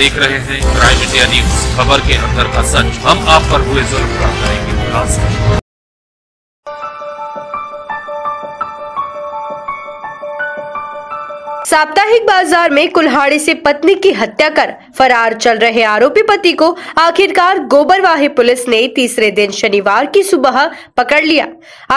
देख रहे हैं प्राइम इंडिया न्यूज, खबर के अंदर का सच। हम आप पर हुए जुल्म का करेंगे खुलासा। साप्ताहिक बाजार में कुल्हाड़ी से पत्नी की हत्या कर फरार चल रहे आरोपी पति को आखिरकार गोबरवाही पुलिस ने तीसरे दिन शनिवार की सुबह पकड़ लिया।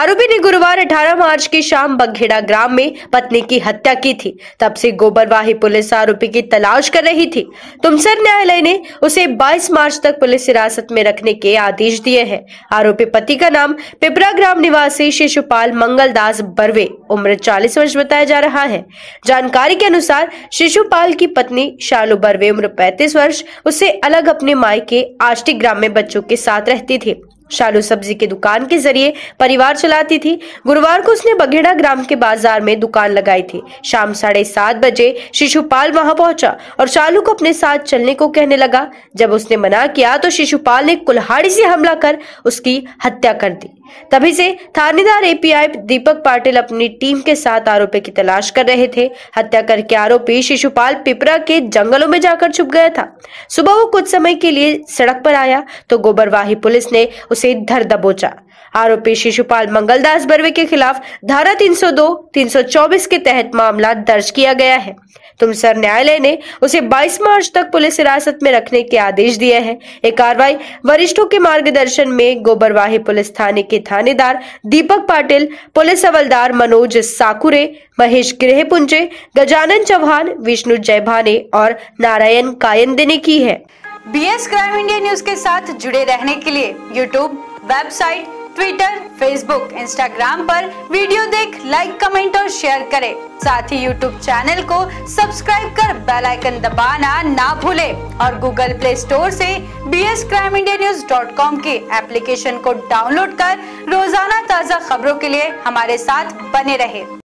आरोपी ने गुरुवार 18 मार्च की शाम बघेड़ा ग्राम में पत्नी की हत्या की थी। तब से गोबरवाही पुलिस आरोपी की तलाश कर रही थी। तुमसर न्यायालय ने उसे 22 मार्च तक पुलिस हिरासत में रखने के आदेश दिए हैं। आरोपी पति का नाम पिपरा ग्राम निवासी शिशुपाल मंगलदास बर्वे उम्र 40 वर्ष बताया जा रहा है। जानकारी के अनुसार शिशुपाल की पत्नी शालू बर्वे उम्र 35 वर्ष उससे अलग अपने मायके आष्टी ग्राम में बच्चों के साथ रहती थी। शालू सब्जी की दुकान के जरिए परिवार चलाती थी। गुरुवार को उसने बघेड़ा ग्राम के बाजार में दुकान लगाई थी। शाम 7:30 बजे शिशुपाल वहां पहुंचा और शालू को अपने साथ चलने को कहने लगा। जब उसने मना किया तो शिशुपाल ने कुल्हाड़ी से हमला कर उसकी हत्या कर दी। तभी से थानेदार एपीआई दीपक पाटिल अपनी टीम के साथ आरोपी की तलाश कर रहे थे। हत्या करके आरोपी शिशुपाल पिपरा के जंगलों में जाकर छुप गया था। सुबह वो कुछ समय के लिए सड़क पर आया तो गोबरवाही पुलिस ने उसे धर दबोचा। आरोपी शिशुपाल मंगलदास बर्वे के खिलाफ धारा 302, 324 के तहत मामला दर्ज किया गया है। तुमसर न्यायालय ने उसे 22 मार्च तक पुलिस हिरासत में रखने के आदेश दिए हैं। ये कार्रवाई वरिष्ठों के मार्गदर्शन में गोबरवाही पुलिस थाने के थानेदार दीपक पाटिल, पुलिस हवलदार मनोज साकुरे, महेश ग्रहपुंजे, गजानंद चौहान, विष्णु जयभाने और नारायण कायंद ने की है। BS क्राइम इंडिया न्यूज के साथ जुड़े रहने के लिए YouTube, website, Twitter, Facebook, Instagram पर वीडियो देख लाइक, कमेंट और शेयर करें। साथ ही YouTube चैनल को सब्सक्राइब कर बेल आइकन दबाना ना भूलें और Google Play Store से bscrimeindienews.com की एप्लीकेशन को डाउनलोड कर रोजाना ताज़ा खबरों के लिए हमारे साथ बने रहें।